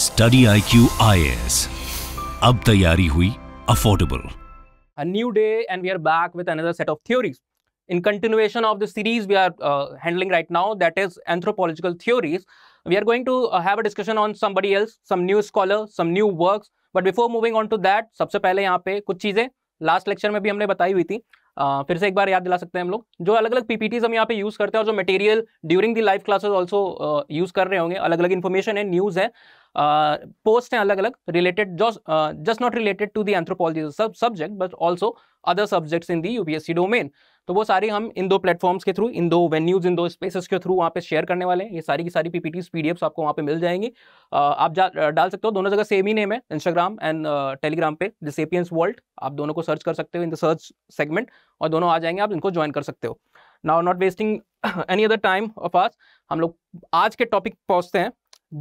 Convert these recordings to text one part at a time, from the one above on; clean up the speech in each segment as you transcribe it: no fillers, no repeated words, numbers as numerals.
Study I Q IAS, अब तैयारी हुई affordable. A new day and we are back with another set of theories. In continuation of the series we are handling right now, that is anthropological theories. We are going to have a discussion on somebody else, some new scholar, some new works. But before moving on to that, सबसे पहले यहाँ पे कुछ चीजें last lecture में भी हमने बताई हुई थी, फिर से एक बार याद दिला सकते हैं हम लोग। जो अलग अलग पीपीटीज हम यहाँ पे यूज करते हैं और जो material during the live classes also use कर रहे होंगे, अलग अलग इन्फॉर्मेशन है, न्यूज है, पोस्ट हैं अलग अलग related, just not related to the anthropology subject but also other subjects in the UPSC domain. तो वो सारी हम इन दो प्लेटफॉर्म्स के थ्रू, इन दो वेन्यूज, इन दो स्पेसेस के थ्रू वहाँ पे शेयर करने वाले हैं। ये सारी की सारी पीपीटीज पीडीएफ्स आपको वहाँ पे मिल जाएंगी। आप डाल सकते हो, दोनों जगह सेम ही नेम है, इंस्टाग्राम एंड टेलीग्राम पे द सेपियंस वर्ल्ड, आप दोनों को सर्च कर सकते हो इन द सर्च सेगमेंट और दोनों आ जाएंगे, आप इनको ज्वाइन कर सकते हो। Now not wasting any other time of ours, हम लोग आज के टॉपिक पहुँचते हैं।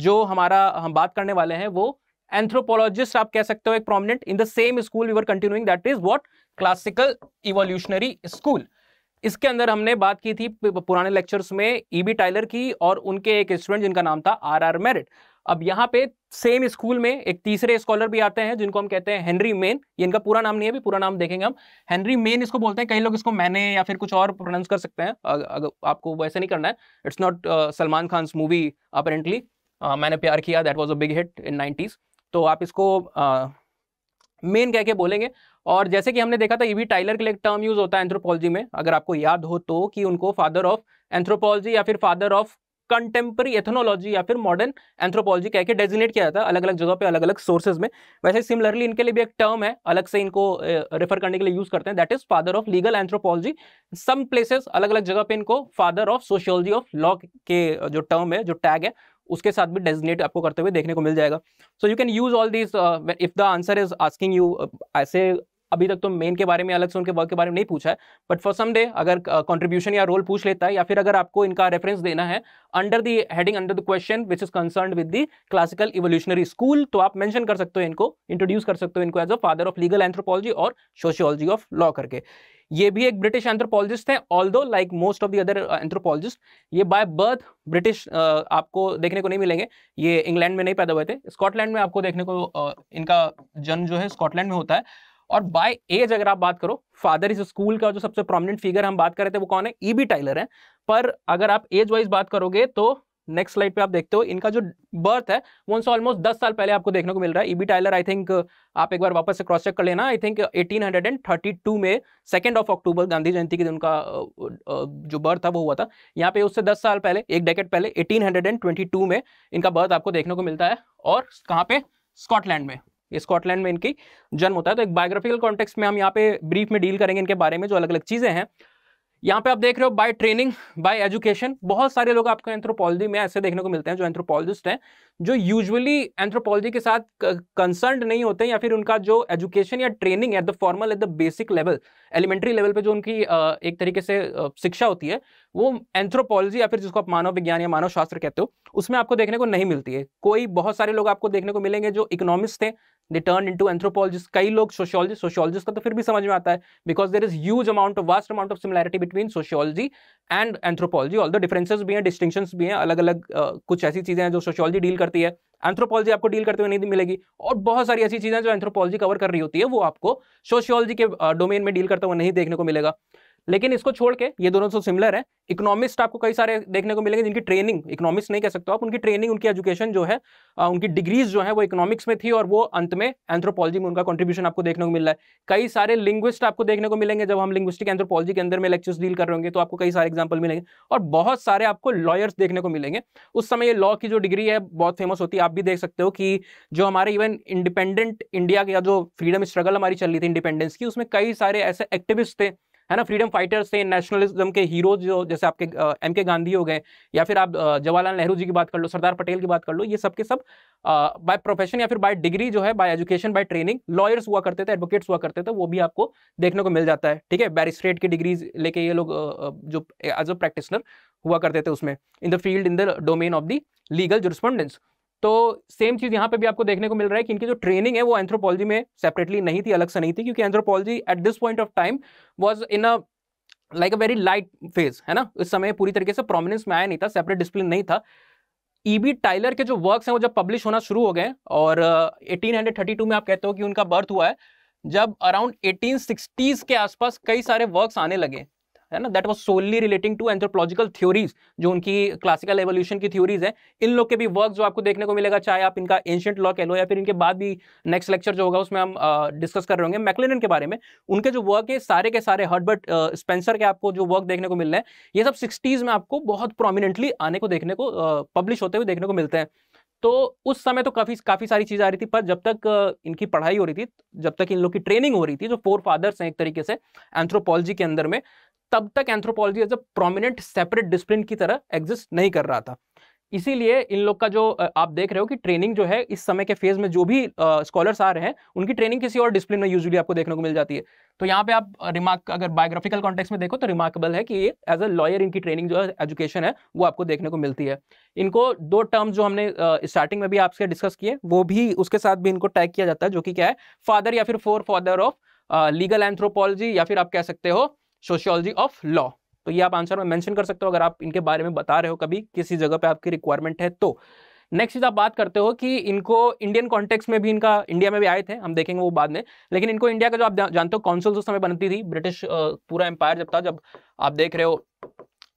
जो हम बात करने वाले हैं वो एंथ्रोपोलॉजिस्ट आप कह सकते हो, एक prominent in the same school we were continuing, that is what classical evolutionary school. इसके अंदर हमने बात की थी पुराने लेक्चर्स में ईबी टाइलर की और उनके एक स्टूडेंट जिनका नाम था आरआर मैरेट। अब यहाँ पे सेम स्कूल में एक तीसरे स्कॉलर भी आते हैं जिनको हम कहते हैं हेनरी मेन। ये इनका पूरा नाम नहीं है, भी पूरा नाम देखेंगे हम, हेनरी मेन इसको बोलते हैं, कई लोग इसको मैंने या फिर कुछ और प्रोनाउंस कर सकते हैं। अगर आपको वैसे नहीं करना है, it's not Salman Khan movie apparently, Maine प्यार किया, that was a big hit in 90s, तो आप इसको मेन कह के बोलेंगे। और जैसे कि हमने देखा था ईबी टाइलर के लिए एक टर्म यूज होता है एंथ्रोपोलॉजी में, अगर आपको याद हो तो, कि उनको फादर ऑफ एंथ्रोपोलॉजी या फिर फादर ऑफ कंटेम्प्रेरी एथनोलॉजी या फिर मॉडर्न एंथ्रोपोलॉजी कह के डेजिग्नेट किया जाता है अलग अलग जगह पे, अलग अलग सोर्सेज में। वैसे सिमिलरली इनके लिए भी एक टर्म है, अलग से इनको रेफर करने के लिए यूज करते हैं, that is father of legal anthropology. Some places अलग अलग जगह पे इनको father of sociology of law के जो टर्म है, जो टैग है, उसके साथ भी डेजिग्नेट आपको करते हुए देखने को मिल जाएगा। So you can use all this if the answer is asking you. ऐसे अभी तक तो मेन के बारे में अलग से उनके वर्क के बारे में नहीं पूछा है, बट फॉर सम डे अगर कंट्रीब्यूशन या रोल पूछ लेता है, या फिर अगर आपको इनका रेफरेंस देना है under the heading, under the question which is concern with the classical evolutionary school, तो आप मेंशन कर सकते हो इनको, इंट्रोड्यूस कर सकते हो इनको as a father of legal anthropology और सोशियोलॉजी ऑफ लॉ करके। ये भी एक ब्रिटिश एंथ्रोपोलॉजिस्ट हैं, although like most of the other anthropologist ये बाय बर्थ ब्रिटिश आपको देखने को नहीं मिलेंगे। ये इंग्लैंड में नहीं पैदा हुए थे, स्कॉटलैंड में आपको देखने को इनका जन्म जो है स्कॉटलैंड में होता है। और बाय एज अगर आप बात करो, फादर इस स्कूल का जो सबसे प्रोमिनेंट फिगर हम बात कर रहे थे वो कौन है, ईबी टाइलर है। पर अगर आप एज वाइज बात करोगे तो नेक्स्ट स्लाइड पे आप देखते हो इनका जो बर्थ है वो उनसे ऑलमोस्ट 10 साल पहले आपको देखने को मिल रहा है। ईबी टाइलर आई थिंक, आप एक बार वापस से क्रॉस चेक कर लेना, आई थिंक 1832 में 2 अक्टूबर गांधी जयंती के दिन उनका जो बर्थ था वो हुआ था। यहाँ पे उससे 10 साल पहले, एक डेकेड पहले 1822 में इनका बर्थ आपको देखने को मिलता है। और कहाँ पे, स्कॉटलैंड में, स्कॉटलैंड में इनकी जन्म होता है। तो एक बायोग्राफिकल कॉन्टेक्स्ट में हम यहाँ पे ब्रीफ में डील करेंगे इनके बारे में, जो अलग अलग चीजें हैं। यहाँ पे आप देख रहे हो बाय ट्रेनिंग, बाय एजुकेशन, बहुत सारे लोग आपको एंथ्रोपोलॉजी में ऐसे देखने को मिलते हैं जो एंथ्रोपोलॉजिस्ट हैं, जो यूजुअली एंथ्रोपोलॉजी के साथ कंसर्न नहीं होते, या फिर उनका जो एजुकेशन या training at the formal, at the basic level, elementary level पे जो उनकी एक तरीके से शिक्षा होती है वो एंथ्रोपोलॉजी या फिर जिसको आप मानव विज्ञान या मानव शास्त्र कहते हो उसमें आपको देखने को नहीं मिलती है। कोई बहुत सारे लोग आपको देखने को मिलेंगे जो इकोनॉमिस्ट थे, दे टर्न इनटू एंथ्रोपोलॉजिस्ट, कई लोग सोशियोलॉजिस्ट का तो फिर भी समझ में आता है because there is huge amount of, vast amount of similarity between sociology and anthropology. Although differences भी हैं, डिस्टिंक्शंस भी हैं, अलग अलग कुछ ऐसी चीजें हैं जो सोशियोलॉजी डील करती है, एंथ्रोपोलॉजी आपको डील करते हुए नहीं मिलेगी, और बहुत सारी ऐसी चीजें जो एंथ्रोपोलॉजी कवर कर रही होती है वो आपको सोशियोलॉजी के डोमेन में डील करते हुए नहीं देखने को मिलेगा। लेकिन इसको छोड़ के ये दोनों तो सिमिलर है। इकोनॉमिस्ट आपको कई सारे देखने को मिलेंगे जिनकी ट्रेनिंग, इकोनॉमिस्ट नहीं कह सकते आप, उनकी ट्रेनिंग, उनकी एजुकेशन जो है, उनकी डिग्रीज जो है वो इकोनॉमिक्स में थी और वो अंत में एंथ्रोपोलॉजी में उनका कंट्रीब्यूशन आपको देखने को मिल रहा है। कई सारे लिंग्विस्ट आपको देखने को मिलेंगे, जब हम लिंग्विस्टिक एंथ्रोपोलॉजी के अंदर में लेक्चर्स डील कर रहे होंगे तो आपको कई सारे एग्जाम्पल मिलेंगे। और बहुत सारे आपको लॉयर्स देखने को मिलेंगे। उस समय ये लॉ की जो डिग्री है बहुत फेमस होती है, आप भी देख सकते हो कि जो हमारे इवन इंडिपेंडेंट इंडिया का जो फ्रीडम स्ट्रगल हमारी चल रही थी इंडिपेंडेंस की, उसमें कई सारे ऐसे एक्टिविस्ट थे, है ना, फ्रीडम फाइटर्स थे, नेशनलिज्म के हीरोज जो, जैसे आपके MK गांधी हो गए, या फिर आप जवाहरलाल नेहरू जी की बात कर लो, सरदार पटेल की बात कर लो, ये सब के सब बाय प्रोफेशन या फिर बाय डिग्री जो है, by education, by training lawyers हुआ करते थे, एडवोकेट्स हुआ करते थे, वो भी आपको देखने को मिल जाता है। ठीक है, बैरिस्ट्रेट की डिग्रीज लेके ये लोग जो एज अ प्रैक्टिशनर हुआ करते थे उसमें, in the field, in the domain of the legal jurisprudence. तो सेम चीज़ यहाँ पे भी आपको देखने को मिल रहा है कि इनकी जो ट्रेनिंग है वो एंथ्रोपोलॉजी में सेपरेटली नहीं थी, अलग से नहीं थी, क्योंकि anthropology at this point of time was in a like a very light phase, है ना, इस समय पूरी तरीके से प्रोमिनेंस में आया नहीं था, सेपरेट डिसिप्लिन नहीं था। ईबी टाइलर के जो वर्क्स हैं वो जब पब्लिश होना शुरू हो गए, और 1832 में आप कहते हो कि उनका बर्थ हुआ है, जब अराउंड 1860s के आसपास कई सारे वर्क्स आने लगे, है ना, that was solely relating to anthropological theories, जो उनकी क्लासिकल एवोल्यूशन की थ्योरीज हैं। इन लोग के भी वर्क जो आपको देखने को मिलेगा, चाहे आप इनका एंशियंट लॉ कह लो, या फिर इनके बाद भी नेक्स्ट लेक्चर जो होगा उसमें हम डिस्कस कर रहे होंगे मैक्लेनन के बारे में, उनके जो वर्क है सारे के सारे, हर्बर्ट स्पेंसर के आपको जो वर्क देखने को मिल रहे हैं, ये सब 60s में आपको बहुत प्रोमिनेंटली आने को देखने को, पब्लिश होते हुए देखने को मिलते हैं। तो उस समय तो काफ़ी सारी चीज़ें आ रही थी, पर जब तक इनकी पढ़ाई हो रही थी, जब तक इन लोग की ट्रेनिंग हो रही थी, जो फोर फादर्स हैं एक तरीके से एंथ्रोपोलॉजी के अंदर में, तब तक anthropology as a prominent separate discipline की तरह एग्जिस्ट नहीं कर रहा था। इसीलिए इन लोग का जो आप देख रहे हो कि ट्रेनिंग जो है इस समय के फेज में जो भी स्कॉलर्स आ रहे हैं, उनकी ट्रेनिंग किसी और डिसिप्लिन में यूजुअली आपको देखने को मिल जाती है। तो यहाँ पे आप रिमार्क, अगर बायोग्राफिकल कॉन्टेक्स्ट में देखो तो रिमार्केबल है कि ये एज अ लॉयर इनकी ट्रेनिंग जो है, एजुकेशन है, वो आपको देखने को मिलती है। इनको दो टर्म जो हमने स्टार्टिंग में भी आपसे डिस्कस किए, वो भी उसके साथ भी इनको टैग किया जाता है, जो कि क्या है, फादर या फिर forefather of legal anthropology, या फिर आप कह सकते हो सोशियोलॉजी ऑफ लॉ। तो ये आप आंसर में मेंशन कर सकते हो अगर आप इनके बारे में बता रहे हो कभी किसी जगह पे आपकी रिक्वायरमेंट है तो। नेक्स्ट चीज़ आप बात करते हो कि इनको इंडियन कॉन्टेक्स्ट में भी, इनका इंडिया में भी आए थे, हम देखेंगे वो बाद में, लेकिन इनको इंडिया का जो आप जानते हो काउंसिल्स उस समय बनती थी, ब्रिटिश पूरा एम्पायर जब था, जब आप देख रहे हो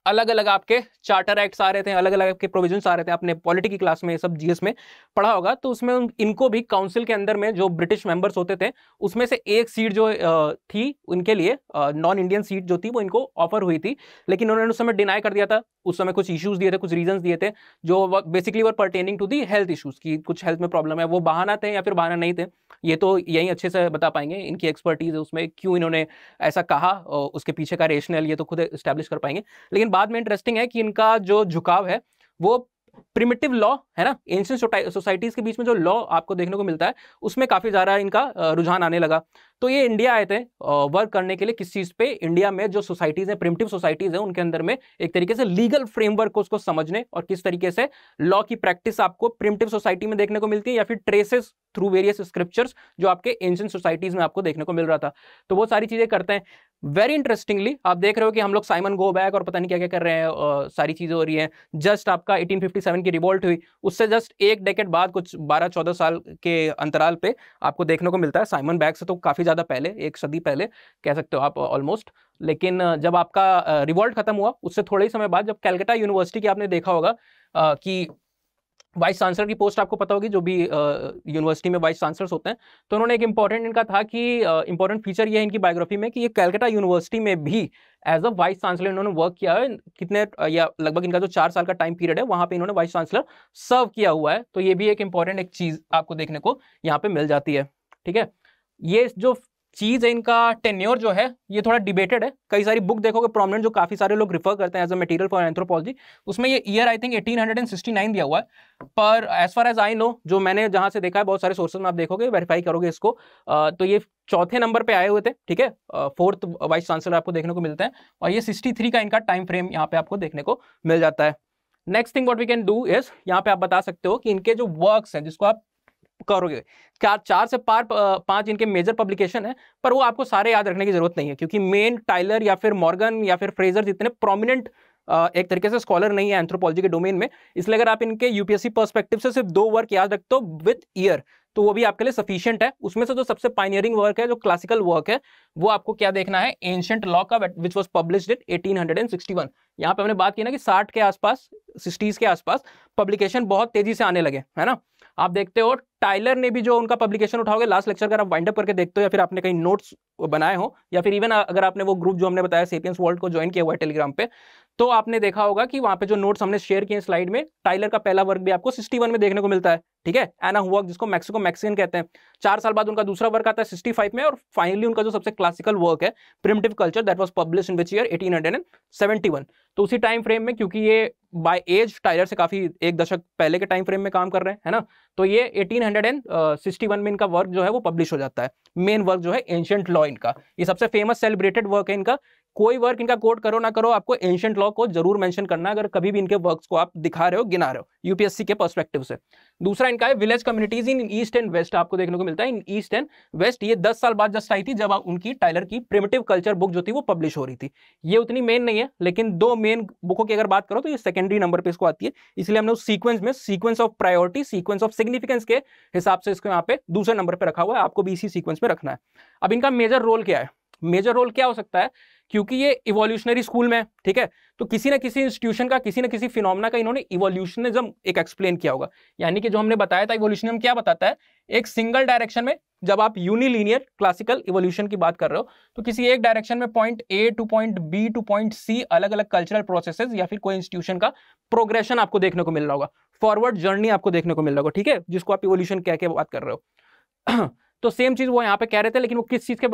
अलग अलग आपके चार्टर एक्ट्स आ रहे थे, अलग अलग आपके प्रोविजंस आ रहे थे, आपने पॉलिटी की क्लास में ये सब जीएस में पढ़ा होगा, तो उसमें इनको भी काउंसिल के अंदर में जो ब्रिटिश मेंबर्स होते थे उसमें से एक सीट जो थी उनके लिए, नॉन इंडियन सीट जो थी वो इनको ऑफर हुई थी, लेकिन उन्होंने उस समय डिनाई कर दिया था। उस समय कुछ इशूज़ दिए थे, कुछ रीजंस दिए थे जो basically were pertaining to the health issues, की कुछ हेल्थ में प्रॉब्लम है, वो बहाना थे या फिर बहाना नहीं थे, ये तो यही अच्छे से बता पाएंगे, इनकी एक्सपर्टीज़ है उसमें, क्यों इन्होंने ऐसा कहा, उसके पीछे का रेशनल ये तो खुद इस्टेब्लिश कर पाएंगे। लेकिन बाद में इंटरेस्टिंग है कि इनका जो झुकाव है वो प्रिमिटिव लॉ है ना, एंशिएंट सोसाइटीज़ के बीच में जो लॉ आपको देखने को मिलता है उसमें काफ़ी ज़्यादा इनका रुझान आने लगा। तो ये इंडिया आए थे वर्क करने के लिए, किस चीज़ पे, इंडिया में जो सोसाइटीज़ हैं, प्रिमिटिव सोसाइटीज़ हैं, उनके अंदर में एक तरीके से लीगल फ्रेमवर्क को उसको समझने, और किस तरीके से लॉ की प्रैक्टिस आपको प्रिमिटिव सोसाइटी में देखने को मिलती है, या फिर ट्रेसेस थ्रू वेरियस स्क्रिप्चर्स जो आपके एंशिएंट सोसाइटीज़ में आपको देखने को मिल रहा था, तो वो सारी चीज़ें करते हैं। वेरी इंटरेस्टिंगली आप देख रहे हो कि हम लोग साइमन गो बैक और पता नहीं क्या क्या कर रहे हैं, सारी चीज़ें हो रही हैं। जस्ट आपका 1857 की रिवोल्ट हुई, उससे जस्ट एक डेकेड बाद, कुछ 12-14 साल के अंतराल पे आपको देखने को मिलता है, साइमन बैक से तो काफ़ी ज़्यादा पहले, 1 सदी पहले कह सकते हो आप ऑलमोस्ट। लेकिन जब आपका रिवोल्ट ख़त्म हुआ उससे थोड़े ही समय बाद, जब कैलकाटा यूनिवर्सिटी की आपने देखा होगा कि वाइस चांसलर की पोस्ट, आपको पता होगी जो भी यूनिवर्सिटी में वाइस चांसलर्स होते हैं, तो उन्होंने एक इंपॉर्टेंट, इनका था कि इंपॉर्टेंट फीचर ये है इनकी बायोग्राफी में कि ये कैलकाटा यूनिवर्सिटी में भी एज अ वाइस चांसलर इन्होंने वर्क किया है, कितने या लगभग इनका जो 4 साल का टाइम पीरियड है वहाँ पे इन्होंने वाइस चांसलर सर्व किया हुआ है। तो ये भी एक इंपॉर्टेंट एक चीज़ आपको देखने को यहाँ पर मिल जाती है। ठीक है, ये जो चीज़ है इनका टेन्योर जो है ये थोड़ा डिबेटेड है, कई सारी बुक देखोगे प्रॉमिनेंट जो काफ़ी सारे लोग रिफर करते हैं as a material for anthropology, उसमें ये ईयर आई थिंक 1869 दिया हुआ है, पर as far as I know, जो मैंने जहाँ से देखा है, बहुत सारे सोर्सेज में आप देखोगे, वेरीफाई करोगे इसको, तो ये चौथे नंबर पे आए हुए थे। ठीक है, फोर्थ वाइस चांसलर आपको देखने को मिलते हैं, और ये 63 का इनका टाइम फ्रेम यहाँ पे आपको देखने को मिल जाता है। Next thing what we can do is, यहाँ पे आप बता सकते हो कि इनके जो वर्क्स हैं जिसको आप करोगे, 4 से 5 इनके मेजर पब्लिकेशन है, पर वो आपको सारे याद रखने की जरूरत नहीं है, क्योंकि मेन, टाइलर या फिर मॉर्गन या फिर फ्रेजर जितने प्रोमिनेंट एक तरीके से स्कॉलर नहीं है एंथ्रोपोलॉजी के डोमेन में, इसलिए अगर आप इनके यूपीएससी पर्सपेक्टिव से सिर्फ 2 वर्क याद रखते हो विद ईयर, तो वो भी आपके लिए सफिशिएंट है। उसमें से जो सबसे पाइनियरिंग वर्क है, जो क्लासिकल वर्क है, वो आपको क्या देखना है, एंशिएंट लॉ का, विच वाज पब्लिश्ड इन 1861। यहाँ पे हमने बात की ना कि 60 के आसपास, 60s के आसपास पब्लिकेशन बहुत तेजी से आने लगे, है ना। आप देखते हो टाइलर ने भी जो उनका पब्लिकेशन उठाओगे, लास्ट लेक्चर अगर आप वाइंड अप करके देखते हो, या फिर आपने कहीं नोट्स बनाए हो, या फिर इवन अगर आपने वो ग्रुप जो हमने बताया सेपियंस वर्ल्ड को ज्वाइन किया हुआ है टेलीग्राम पे, तो आपने देखा होगा कि वहाँ पे जो नोट्स हमने शेयर किए स्लाइड में, टाइलर का पहला वर्क भी आपको 61 में देखने को मिलता है। ठीक है, एना हुआक जिसको मैक्सिको मैक्सिकन कहते हैं। 4 साल बाद उनका दूसरा वर्क आता है 65 में, और फाइनली उनका जो सबसे क्लासिकल वर्क है primitive culture, that was publish in which year, 1871। तो उसी टाइम फ्रेम में, क्योंकि ये बाय एज टाइलर से काफ़ी 1 दशक पहले के टाइम फ्रेम में काम कर रहे हैं, है ना, तो ये 1861 में इनका वर्क जो है वो पब्लिश हो जाता है। मेन वर्क जो है एंशिएंट लॉ इनका, ये सबसे फेमस सेलिब्रेटेड वर्क है इनका। कोई वर्क इनका कोट करो ना करो, आपको एंशिएंट लॉ को जरूर मेंशन करना है अगर कभी भी इनके वर्क्स को आप दिखा रहे हो, गिना रहे हो यूपीएससी के पर्सपेक्टिव से। दूसरा इंपॉर्टेंट का है, village communities in east and west आपको देखने को मिलता है, इन ईस्ट एंड वेस्ट। ये 10 साल बाद जस्ट आई थी जब उनकी टाइलर की प्रिमिटिव कल्चर बुक जो थी वो पब्लिश हो रही थी। ये उतनी मेन नहीं है, लेकिन दो मेन बुकों की अगर बात करो तो ये सेकेंडरी नंबर पे इसको आती है, इसलिए हमने उस सीक्वेंस में sequence of priority, sequence of significance के हिसाब से इसको यहाँ पे दूसरे नंबर पर रखा हुआ है, आपको भी इसी सीक्वेंस में रखना है। अब इनका मेजर रोल क्या है? मेजर रोल क्या हो सकता है, क्योंकि ये इवोल्यूशनरी स्कूल में, ठीक है, तो किसी ना किसी इंस्टीट्यूशन का, किसी ना किसी फिनोमेना का इन्होंने इवोल्यूशनिज्म एक एक्सप्लेन किया होगा। यानी कि जो हमने बताया था इवोल्यूशनिज्म क्या बताता है, एक सिंगल डायरेक्शन में, जब आप यूनिलीनियर क्लासिकल इवोल्यूशन की बात कर रहे हो तो किसी एक डायरेक्शन में point A to point B to point C अलग अलग कल्चरल प्रोसेसेस या फिर कोई इंस्टीट्यूशन का प्रोग्रेशन आपको देखने को मिल रहा होगा, फॉरवर्ड जर्नी आपको देखने को मिल रहा होगा, ठीक है, जिसको आप इवोल्यूशन कह के बात कर रहे हो। तो सेम चीज वो यहाँ पे कह रहे थे, लेकिन वो किस चीज के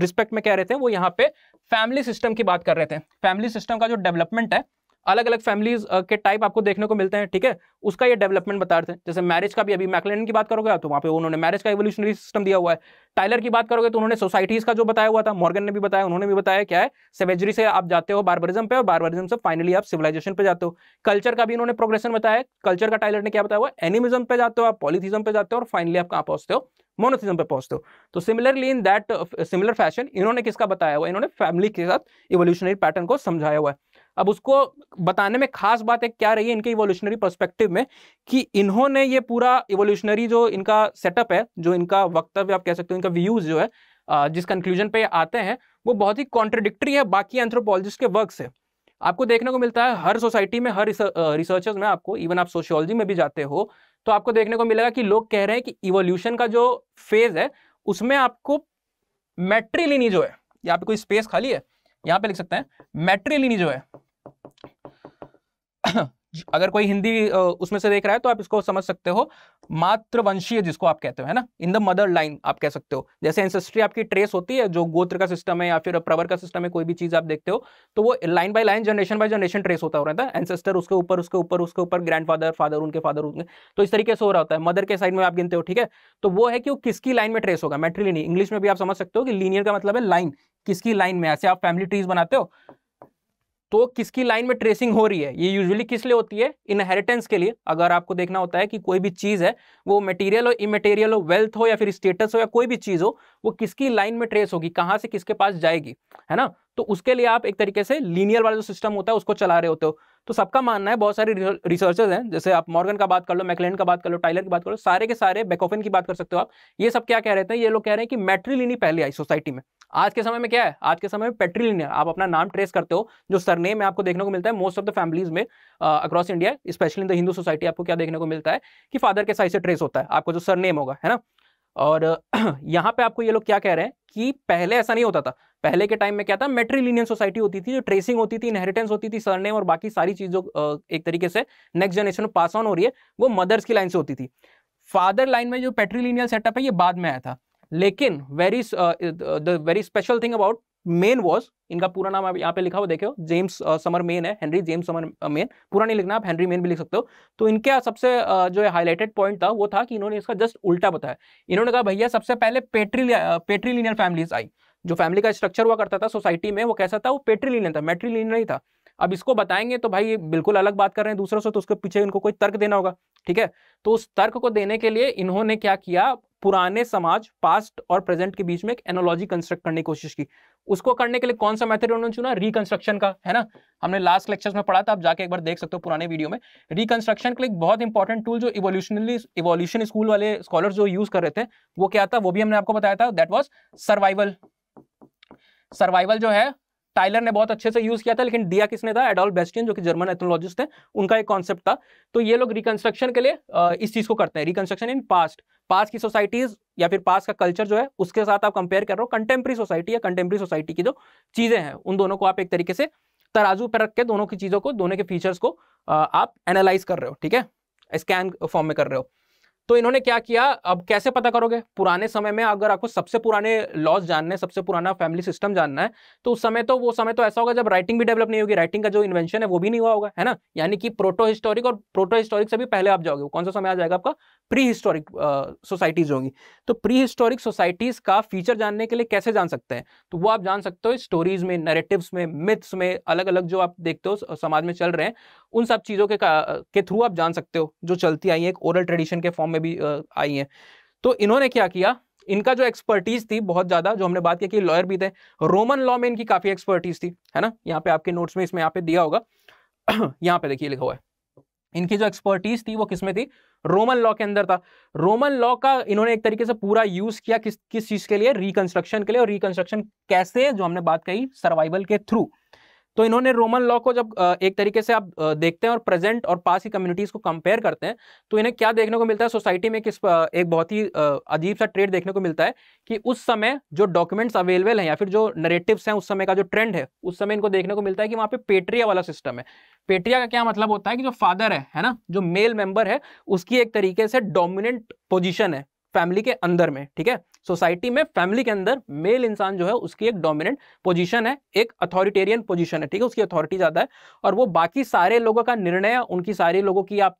रिस्पेक्ट में कह रहे थे, वो यहाँ पे फैमिली सिस्टम की बात कर रहे थे। फैमिली सिस्टम का जो डेवलपमेंट है, अलग अलग फैमिलीज के टाइप आपको देखने को मिलते हैं, ठीक है, उसका ये डेवलपमेंट बता रहे थे। जैसे मैरिज का भी, अभी मैकलेनन की बात करोगे तो वहाँ पे उन्होंने मैरिज का इवोल्यूशनरी सिस्टम दिया हुआ है, टाइलर की बात करोगे तो उन्होंने सोसाइटीज का जो बताया हुआ था, मॉर्गन ने भी बताया, उन्होंने भी बताया क्या है, सेवेजरी से आप जाते हो बारबरिज्म पे, और बारबरिज्म से फाइनली आप सिविलाइजेशन पे जाते हो। कल्चर का भी उन्होंने प्रोग्रेशन बताया, कल्चर का टाइलर ने क्या बताया हुआ, एनिमिज्म पे जाते हो आप, पॉलीथिज्म पे जाते हो, और फाइनली आप कहाँ पहुंचते हो, मोनोथिज्म पे पहुंचते हो। तो similarly in that similar fashion इन्होंने किसका बताया हुआ, इन्होंने फैमिली के साथ इवोल्यूशनरी पैटर्न को समझाया हुआ है। अब उसको बताने में खास बात एक क्या रही है इनके इवोल्यूशनरी पर्सपेक्टिव में, कि इन्होंने ये पूरा इवोल्यूशनरी जो इनका सेटअप है, जो इनका वक्तव्य आप कह सकते हो, इनका व्यूज जो है, जिस कंक्लूजन पे आते हैं, वो बहुत ही कॉन्ट्रडिक्टरी है बाकी एंथ्रोपोलॉजिस्ट के वर्क से। आपको देखने को मिलता है हर सोसाइटी में, हर रिसर्चर्स में, आपको इवन आप सोशियोलॉजी में भी जाते हो तो आपको देखने को मिलेगा कि लोग कह रहे हैं कि इवोल्यूशन का जो फेज है उसमें आपको मैट्रिलिनी जो है, यहाँ पे कोई स्पेस खाली है, यहाँ पे लिख सकते हैं मैट्रिलिनी जो है अगर कोई हिंदी उसमें से देख रहा है तो आप इसको समझ सकते हो, मातृवंशीय जिसको आप कहते हो, है ना, इन द मदर लाइन आप कह सकते हो। जैसे एंसेस्ट्री आपकी ट्रेस होती है, जो गोत्र का सिस्टम है या फिर प्रवर का सिस्टम है, कोई भी चीज आप देखते हो तो वो line by line, generation by generation trace होता हो रहा था। एंसेस्टर उसके ऊपर उसके ऊपर उसके ऊपर, ग्रैंडफादर, फादर, उनके फादर, उनके, तो इस तरीके से हो रहा होता है। मदर के साइड में आप गिनते हो, ठीक है, तो वो है कि वो किसकी लाइन में ट्रेस होगा, मैट्रिलिनी। इंग्लिश में भी आप समझ सकते हो कि लीनियर का मतलब है लाइन, किसकी लाइन में। ऐसे आप फैमिली ट्रीज बनाते हो तो किसकी लाइन में ट्रेसिंग हो रही है, ये यूजुअली किस लिए होती है, इनहेरिटेंस के लिए। अगर आपको देखना होता है कि कोई भी चीज़ है, वो मटेरियल हो, इमटेरियल हो, वेल्थ हो या फिर स्टेटस हो या कोई भी चीज़ हो, वो किसकी लाइन में ट्रेस होगी, कहाँ से किसके पास जाएगी, है ना। तो उसके लिए आप एक तरीके से लीनियर वाला जो सिस्टम होता है उसको चला रहे होते हो। तो सबका मानना है, बहुत सारे रिसर्चर्स हैं, जैसे आप मॉर्गन का बात कर लो, मैकलेनन का बात कर लो, टाइलर की बात कर लो, सारे के सारे, बेकॉफिन की बात कर सकते हो आप, ये सब क्या कह रहे थे, ये लोग कह रहे हैं कि मैट्रिलिनी पहले आई सोसाइटी में। आज के समय में क्या है, आज के समय में पैट्रिलिनी, आप अपना नाम ट्रेस करते हो, जो सरनेम है आपको देखने को मिलता है मोस्ट ऑफ द फैमिलीज में across India, specially in the Hindu society. आपको क्या देखने को मिलता है कि फादर के साइड से ट्रेस होता है आपको जो सरनेम होगा, है ना। और यहाँ पे आपको ये लोग क्या कह रहे हैं कि पहले ऐसा नहीं होता था, पहले के टाइम में क्या था, मैट्रिलिनियल सोसाइटी होती थी, जो ट्रेसिंग होती थी, इनहेरिटेंस होती थी, सरनेम और बाकी सारी चीज जो एक तरीके से नेक्स्ट जनरेशन में पास ऑन हो रही है वो मदर्स की लाइन से होती थी। फादर लाइन में जो पैट्रिलिनियल सेटअप है ये बाद में आया था। लेकिन very special thing about Maine was, इनका पूरा नाम आप यहाँ पे लिखा हुआ देखे हो, जेम्स समर मेन है, हेनरी जेम्स समर मेन, पूरा नहीं लिखना, आप हेनरी मेन भी लिख सकते हो। तो इनका सबसे जो हाईलाइटेड पॉइंट था वो था कि इन्होंने इसका जस्ट उल्टा बताया। इन्होंने कहा भैया सबसे पहले पेट्रिलिनियल फैमिलीज आई, जो फैमिली का स्ट्रक्चर हुआ करता था सोसाइटी में वो कैसा था, वो पेट्रिलिनियल था, मैट्रिलिनियल नहीं था। अब इसको बताएंगे तो भाई बिल्कुल अलग बात कर रहे हैं दूसरों से, तो उसके पीछे उनको कोई तर्क देना होगा, ठीक है। तो उस तर्क को देने के लिए इन्होंने क्या किया, पुराने समाज, पास्ट और प्रेजेंट के बीच में एक एनालॉजी कंस्ट्रक्ट करने की कोशिश की। उसको करने के लिए कौन सा मेथड उन्होंने चुना, रिकंस्ट्रक्शन का, है ना। हमने लास्ट लेक्चर्स में पढ़ा था, आप जाके एक बार देख सकते हो पुराने वीडियो में। रिकंस्ट्रक्शन के लिए एक बहुत इंपॉर्टेंट टूल जो इवोल्यूशन स्कूल वाले स्कॉलर्स जो यूज कर रहे थे वो क्या था, वो भी हमने आपको बताया था, दैट वाज सर्वाइवल। सर्वाइवल जो है टाइलर ने बहुत अच्छे से यूज किया था, लेकिन दिया किसने था, एडोल्फ बेस्टियन, जो कि जर्मन एथनोलॉजिस्ट थे, उनका एक कॉन्सेप्ट था। तो ये लोग रिकंस्ट्रक्शन के लिए इस चीज को करते हैं, रिकंस्ट्रक्शन इन पास्ट, पास्ट की सोसाइटीज या फिर पास्ट का कल्चर जो है उसके साथ आप कंपेयर कर रहे हो कंटेम्प्रेरी सोसाइटी या कंटेम्प्रेरी सोसाइटी की जो चीजें हैं उन दोनों को आप एक तरीके से तराजू पर रख के दोनों की चीजों को, दोनों के फीचर्स को आप एनालाइज कर रहे हो, ठीक है, स्कैन फॉर्म में कर रहे हो। तो इन्होंने क्या किया, अब कैसे पता करोगे, पुराने समय में अगर आपको सबसे पुराने लॉज जानने, सबसे पुराना फैमिली सिस्टम जानना है तो उस समय, तो वो समय तो ऐसा होगा जब राइटिंग भी डेवलप नहीं होगी, राइटिंग का जो इन्वेंशन है वो भी नहीं हुआ होगा, है ना। यानी कि प्रोटो हिस्टोरिक, और प्रोटो हिस्टोरिक से भी पहले आप जाओगे कौन सा समय आ जाएगा आपका, प्री हिस्टोरिक सोसाइटीज होंगी। तो प्री हिस्टोरिक सोसाइटीज का फीचर जानने के लिए कैसे जान सकते हैं, तो वो आप जान सकते हो स्टोरीज में, नैरेटिव्स में, मिथ्स में, अलग अलग जो आप देखते हो समाज में चल रहे हैं उन सब चीज़ों के थ्रू आप जान सकते हो जो चलती आई है, एक ओरल ट्रेडिशन के फॉर्म में भी आई हैं। तो इन्होंने क्या किया, इनका जो एक्सपर्टीज थी बहुत ज़्यादा, जो हमने बात किया कि लॉयर भी थे, रोमन लॉ में इनकी काफ़ी एक्सपर्टीज थी, है ना। यहाँ पे आपके नोट्स में इसमें यहाँ पे दिया होगा, यहाँ पे देखिए लिखा हुआ है, इनकी जो एक्सपर्टीज थी वो किसमें थी, रोमन लॉ के अंदर था। रोमन लॉ का इन्होंने एक तरीके से पूरा यूज किया किस चीज़ के लिए, रिकन्स्ट्रक्शन के लिए, और रिकन्स्ट्रक्शन कैसे, जो हमने बात कही सर्वाइवल के थ्रू। तो इन्होंने रोमन लॉ को जब एक तरीके से आप देखते हैं और प्रेजेंट और पास की कम्युनिटीज को कंपेयर करते हैं, तो इन्हें क्या देखने को मिलता है सोसाइटी में, किस एक बहुत ही अजीब सा ट्रेड देखने को मिलता है कि उस समय जो डॉक्यूमेंट्स अवेलेबल हैं या फिर जो नरेटिव्स हैं उस समय का जो ट्रेंड है, उस समय इनको देखने को मिलता है कि वहाँ पे पेट्रिया वाला सिस्टम है। पेट्रिया का क्या मतलब होता है कि जो फादर है ना, जो मेल मेंबर है, उसकी एक तरीके से डोमिनेंट पोजिशन है फैमिली के अंदर में, ठीक है। सोसाइटी में फैमिली के अंदर मेल इंसान जो है उसकी एक डोमिनेंट पोजीशन है, एक अथॉरिटेरियन पोजीशन है, ठीक है, उसकी अथॉरिटी ज़्यादा है और वो बाकी सारे लोगों का निर्णय, उनकी सारे लोगों की आप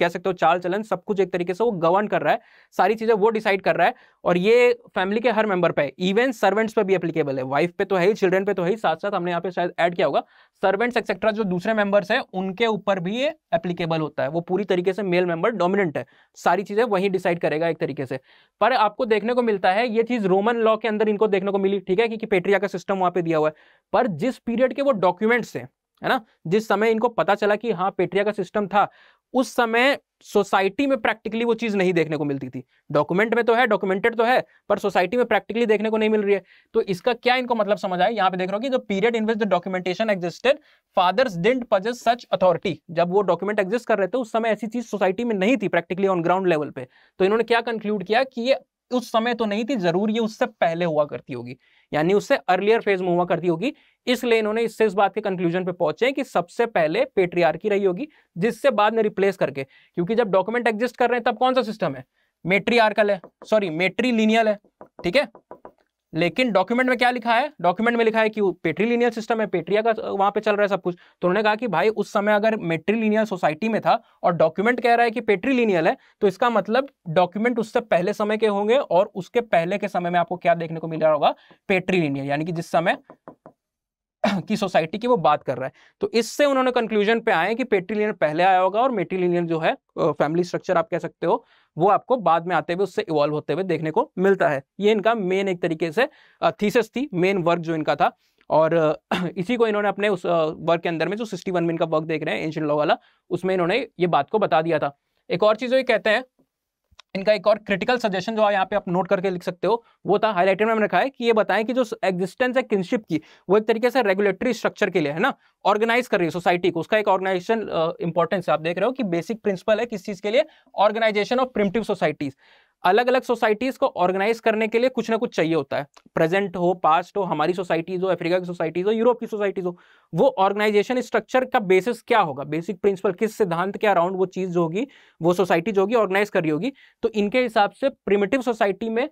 कह सकते हो चाल चलन, सब कुछ एक तरीके से वो गवर्न कर रहा है, सारी चीज़ें वो डिसाइड कर रहा है। और ये फैमिली के हर मेंबर पे, इवन सर्वेंट्स पे भी एप्लीकेबल है, वाइफ पे तो है ही, चिल्ड्रन पे तो है ही, साथ साथ हमने यहाँ पे शायद ऐड किया होगा सर्वेंट्स एक्सेट्रा जो दूसरे मेंबर्स हैं उनके ऊपर भी ये एप्लीकेबल होता है। वो पूरी तरीके से मेल मेंबर डोमिनेंट है, सारी चीज़ें वही डिसाइड करेगा एक तरीके से। पर आपको देखने को मिलता है ये चीज़ रोमन लॉ के अंदर इनको देखने को मिली, ठीक है, क्योंकि पेट्रिया का सिस्टम वहाँ पे दिया हुआ है। पर जिस पीरियड के वो डॉक्यूमेंट्स है ना, जिस समय इनको पता चला कि हाँ पेट्रिया का सिस्टम था, उस समय सोसाइटी में प्रैक्टिकली वो चीज़ नहीं देखने को मिलती थी। डॉक्यूमेंट में तो है, डॉक्यूमेंटेड तो है, पर सोसाइटी में प्रैक्टिकली देखने को नहीं मिल रही है। तो इसका क्या इनको मतलब समझ आया, यहाँ पे देख रहे हो कि जो period in which the documentation existed, fathers didn't possess such authority. जब वो डॉक्यूमेंट एग्जिस्ट कर रहे थे उस समय ऐसी चीज़ सोसाइटी में नहीं थी प्रैक्टिकली ऑन ग्राउंड लेवल पे। तो इन्होंने क्या कंक्लूड किया कि ये उस समय तो नहीं थी, जरूर ये उससे पहले हुआ करती होगी, यानी उससे अर्लियर फेज में हुआ करती होगी। इसलिए इन्होंने इससे इस बात के कंक्लूजन पे पहुंचे कि सबसे पहले पेट्रियार्की रही होगी, जिससे बाद में रिप्लेस करके, क्योंकि जब डॉक्यूमेंट एग्जिस्ट कर रहे हैं तब कौन सा सिस्टम है, मेट्रियार्कल है, सॉरी मेट्रीलिनियल है, ठीक है। लेकिन डॉक्यूमेंट में क्या लिखा है, डॉक्यूमेंट में लिखा है कि पेट्रीलिनियल सिस्टम है, पेट्रिया का वहाँ पे चल रहा है सब कुछ। तो उन्होंने कहा कि भाई उस समय अगर मेट्रीलिनियल सोसाइटी में था और डॉक्यूमेंट कह रहा है कि पेट्रीलिनियल है, तो इसका मतलब डॉक्यूमेंट उससे पहले समय के होंगे, और उसके पहले के समय में आपको क्या देखने को मिल रहा होगा, पेट्रीलिनियल, यानी कि जिस समय की सोसाइटी की वो बात कर रहा है। तो इससे उन्होंने कंक्लूजन पे आए कि पेट्रीलिनियल पहले आया होगा और मेट्रीलिनियल जो है फैमिली स्ट्रक्चर आप कह सकते हो, वो आपको बाद में आते हुए, उससे इवॉल्व होते हुए देखने को मिलता है। ये इनका मेन एक तरीके से थीसिस थी, मेन वर्क जो इनका था, और इसी को इन्होंने अपने उस वर्क के अंदर में जो 61 में इनका वर्क देख रहे हैं एंशिएंट लॉ वाला, उसमें इन्होंने ये बात को बता दिया था। एक और चीज़ जो ये कहते हैं, इनका एक और क्रिटिकल सजेशन जो यहाँ पे आप नोट करके लिख सकते हो, वो था हाईलाइटेड में हमने रखा है कि ये बताएं कि जो एग्जिस्टेंस है किनशिप की, वो एक तरीके से रेगुलेटरी स्ट्रक्चर के लिए है ना ऑर्गेनाइज कर रही है सोसाइटी को, उसका एक ऑर्गेनाइजेशन इंपॉर्टेंस है। आप देख रहे हो कि बेसिक प्रिंसिपल है किस चीज़ के लिए, ऑर्गेनाइजेशन ऑफ प्रिमिटिव सोसाइटीज। अलग अलग सोसाइटीज़ को ऑर्गेनाइज करने के लिए कुछ ना कुछ चाहिए होता है, प्रेजेंट हो, पास्ट हो, हमारी सोसाइटीज़ हो, अफ्रीका की सोसाइटीज़ हो, यूरोप की सोसाइटीज़ हो। वो ऑर्गेनाइजेशन स्ट्रक्चर का बेसिस क्या होगा, बेसिक प्रिंसिपल, किस सिद्धांत के अराउंड वो चीज़ जो होगी, वो सोसाइटी जो होगी ऑर्गेनाइज करी होगी। तो इनके हिसाब से प्रिमिटिव सोसाइटी में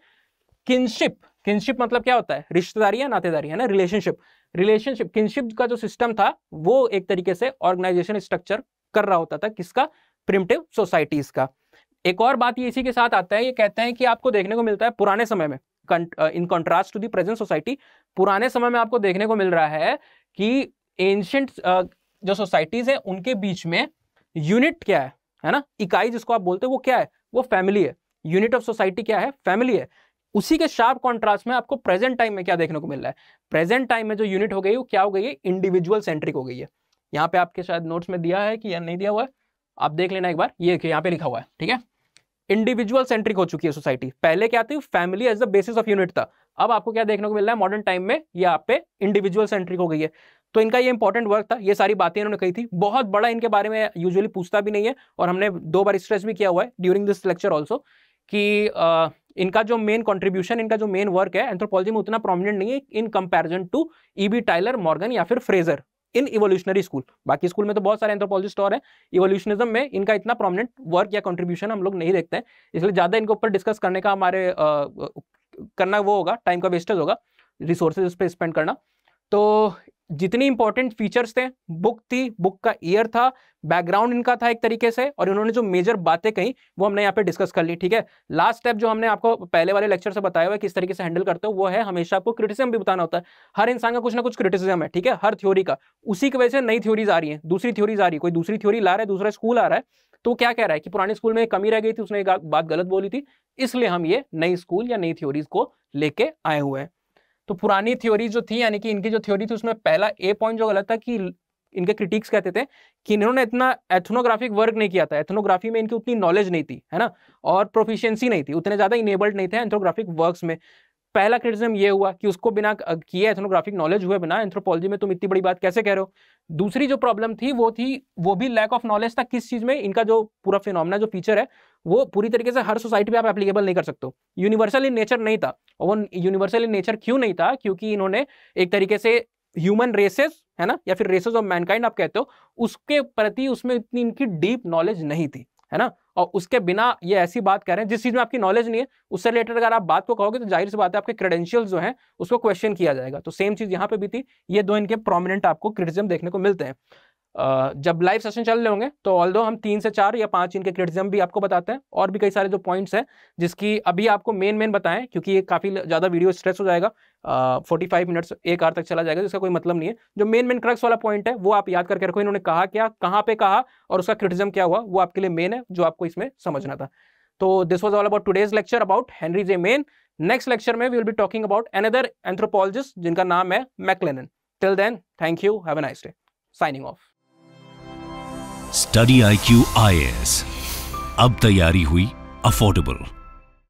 किनशिप मतलब क्या होता है, रिश्तेदारी या नातेदारी है ना, रिलेशनशिप, किनशिप का जो सिस्टम था वो एक तरीके से ऑर्गेनाइजेशन स्ट्रक्चर कर रहा होता था, किसका, प्रिमिटिव सोसाइटीज़ का। एक और बात ये इसी के साथ आता है, ये कहते हैं कि आपको देखने को मिलता है पुराने समय में, in contrast to the present society, पुराने समय में आपको देखने को मिल रहा है कि एंशिएंट जो सोसाइटीज हैं उनके बीच में यूनिट क्या है ना, इकाई जिसको आप बोलते हो वो क्या है, वो फैमिली है। यूनिट ऑफ सोसाइटी क्या है, फैमिली है। उसी के शार्प कॉन्ट्रास्ट में आपको प्रेजेंट टाइम में क्या देखने को मिल रहा है, प्रेजेंट टाइम में जो यूनिट हो गई वो क्या हो गई है, इंडिविजुअल सेंट्रिक हो गई है। यहाँ पे आपके शायद नोट्स में दिया है कि या नहीं दिया हुआ है, आप देख लेना एक बार, ये यहाँ पे लिखा हुआ है, ठीक है, इंडिविजुअल सेंट्रिक हो चुकी है सोसाइटी। पहले क्या थी, family as the basis of unit था, अब आपको क्या देखने को मिल रहा है मॉडर्न टाइम में, यहाँ पे इंडिविजुअल सेंट्रिक हो गई है। तो इनका ये इंपॉर्टेंट वर्क था, ये सारी बातें इन्होंने कही थी। बहुत बड़ा इनके बारे में यूजुअली पूछता भी नहीं है, और हमने दो बार स्ट्रेस भी किया हुआ है ड्यूरिंग दिस लेक्चर ऑल्सो कि इनका जो मेन कंट्रीब्यूशन, इनका जो मेन वर्क है एंथ्रोपोलॉजी में उतना प्रोमिनेंट नहीं है in comparison to E B Tylor, Morgan या फिर फ्रेजर इन इवोल्यूशनरी स्कूल। बाकी स्कूल में तो बहुत सारे एंथ्रोपोलॉजिस्ट और हैं, इवोल्यूशनिज्म में इनका इतना प्रोमिनेंट वर्क या कंट्रीब्यूशन हम लोग नहीं देखते हैं, इसलिए ज़्यादा इनके ऊपर डिस्कस करने का हमारे करना वो होगा, टाइम का वेस्टेज होगा, रिसोर्सेज पे स्पेंड करना। तो जितनी इंपॉर्टेंट फीचर्स थे, बुक थी, बुक का ईयर था, बैकग्राउंड इनका था एक तरीके से, और इन्होंने जो मेजर बातें कही वो हमने यहाँ पे डिस्कस कर ली। ठीक है, लास्ट स्टेप जो हमने आपको पहले वाले लेक्चर से बताया हुआ है किस तरीके से हैंडल करते हो वो है हमेशा आपको क्रिटिसिज्म भी बताना होता है। हर इंसान का कुछ ना कुछ क्रिटिसिज्म है, ठीक है, हर थ्योरी का। उसी की वजह से नई थ्योरीज आ रही है, दूसरी थ्योरीज आ रही है, कोई दूसरी थ्योरी ला रहा है, दूसरा स्कूल आ रहा है, तो क्या कह रहा है कि पुराने स्कूल में कमी रह गई थी, उसने बात गलत बोली थी, इसलिए हम ये नई स्कूल या नई थ्योरीज को लेके आए हुए हैं। तो पुरानी थ्योरी जो थी, यानी कि इनकी जो थ्योरी थी, उसमें पहला ए पॉइंट जो गलत था कि इनके क्रिटिक्स कहते थे कि इन्होंने इतना एथनोग्राफिक वर्क नहीं किया था, एथनोग्राफी में इनकी उतनी नॉलेज नहीं थी, है ना, और प्रोफिशिएंसी नहीं थी, उतने ज़्यादा इनेबल्ड नहीं थे एंथ्रोग्राफिक वर्क्स में। पहला क्रिटिसिज्म ये हुआ कि उसको बिना किए, एथनोग्राफिक नॉलेज हुए बिना एंथ्रोपोलॉजी में तुम इतनी बड़ी बात कैसे कह रहे हो। दूसरी जो प्रॉब्लम थी वो भी लैक ऑफ नॉलेज था, किस चीज़ में, इनका जो पूरा फिनोमेना जो फीचर है वो पूरी तरीके से हर सोसाइटी पे आप एप्लीकेबल नहीं कर सकते हो, यूनिवर्सल इन नेचर नहीं था। और वो यूनिवर्सल इन नेचर क्यों नहीं था, क्योंकि इन्होंने एक तरीके से ह्यूमन रेसेस, है ना, या फिर रेसेस ऑफ मैनकाइंड आप कहते हो, उसके प्रति उसमें इतनी इनकी डीप नॉलेज नहीं थी, है ना। और उसके बिना ये ऐसी बात कर रहे हैं जिस चीज़ में आपकी नॉलेज नहीं है, उससे रिलेटेड अगर आप बात को कहोगे तो जाहिर सी बात है आपके क्रेडेंशियल्स जो हैं उसको क्वेश्चन किया जाएगा। तो सेम चीज़ यहाँ पे भी थी। ये दो इनके प्रोमिनेंट आपको क्रिटिसिज्म देखने को मिलते हैं। जब लाइव सेशन चल रहे होंगे तो ऑल्दो हम 3 से 4 या 5 इनके क्रिटिसिज्म भी आपको बताते हैं, और भी कई सारे जो पॉइंट्स हैं जिसकी अभी आपको मेन बताएं, क्योंकि ये काफ़ी ज़्यादा वीडियो स्ट्रेस हो जाएगा, 45 मिनट्स 1 आवर तक चला जाएगा, जिसका कोई मतलब नहीं है। जो मेन क्रक्स वाला पॉइंट है वो आप याद करके रखो, इन्होंने कहा क्या, कहाँ पे कहा, और उसका क्रिटिसिज्म क्या हुआ, वो आपके लिए मेन है जो आपको इसमें समझना था। तो this was all about today's lecture about Henry J Maine. Next lecture में we will be talking about another anthropologist जिनका नाम है McLennan. Till then, thank you, have a nice day. Signing off. StudyIQ IAS, अब तैयारी हुई affordable.